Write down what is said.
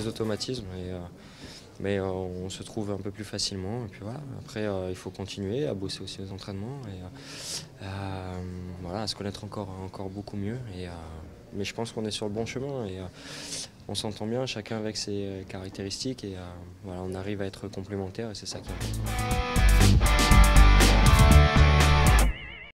les automatismes. Et, mais on se trouve un peu plus facilement. Et puis voilà. Après, il faut continuer à bosser aussi aux entraînements et voilà, à se connaître encore beaucoup mieux. Et, mais je pense qu'on est sur le bon chemin et on s'entend bien, chacun avec ses caractéristiques. Et voilà, on arrive à être complémentaires et c'est ça qui est important.